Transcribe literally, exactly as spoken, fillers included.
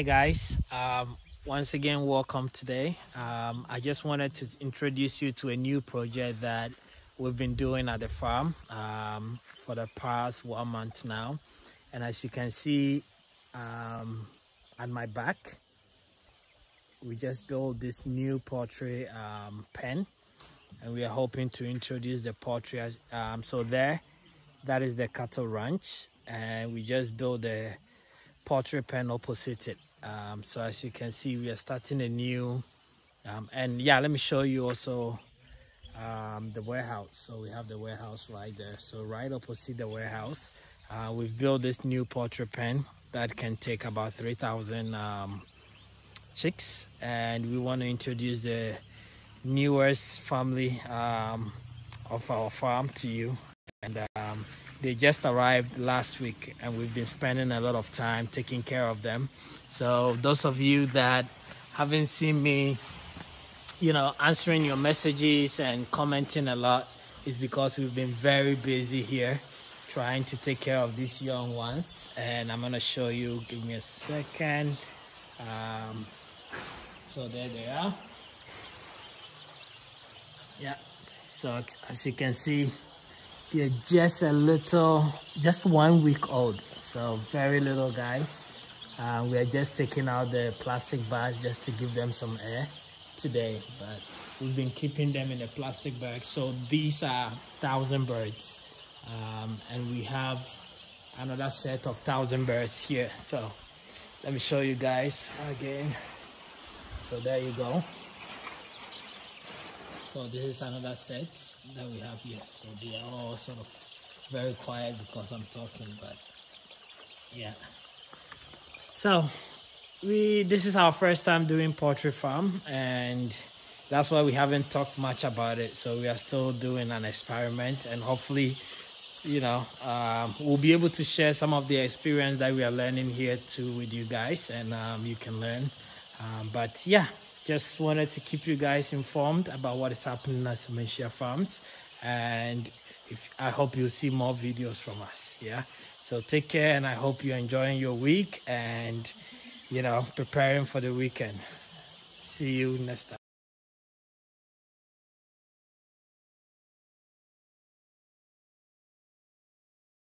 Hi guys, um, once again welcome today. Um, I just wanted to introduce you to a new project that we've been doing at the farm um, for the past one month now. And as you can see um, at my back, we just built this new poultry um, pen, and we are hoping to introduce the poultry. As, um, so there, that is the cattle ranch, and we just built the poultry pen opposite it. Um, so as you can see, we are starting a new um, and yeah, let me show you also um, the warehouse. So we have the warehouse right there. So right opposite the warehouse, uh, we've built this new poultry pen that can take about three thousand um, chicks, and we want to introduce the newest family um, of our farm to you. And um, they just arrived last week, and we've been spending a lot of time taking care of them. So those of you that haven't seen me, you know, answering your messages and commenting a lot, is because we've been very busy here trying to take care of these young ones. And I'm gonna show you, give me a second. Um, so there they are. Yeah, so as you can see, they're just a little, just one week old, so very little guys. Uh, we are just taking out the plastic bags just to give them some air today, but we've been keeping them in a plastic bag. So these are thousand birds, um, and we have another set of thousand birds here. So let me show you guys again. So there you go. So this is another set that we have here. So they are all sort of very quiet because I'm talking, but yeah. So we this is our first time doing poultry farm, and that's why we haven't talked much about it. So we are still doing an experiment, and hopefully, you know, um, we'll be able to share some of the experience that we are learning here too with you guys, and um, you can learn. Um, but yeah. Just wanted to keep you guys informed about what is happening at Semanhyia Farms, and if, I hope you'll see more videos from us. Yeah, so take care, and I hope you're enjoying your week and, you know, preparing for the weekend. See you next time.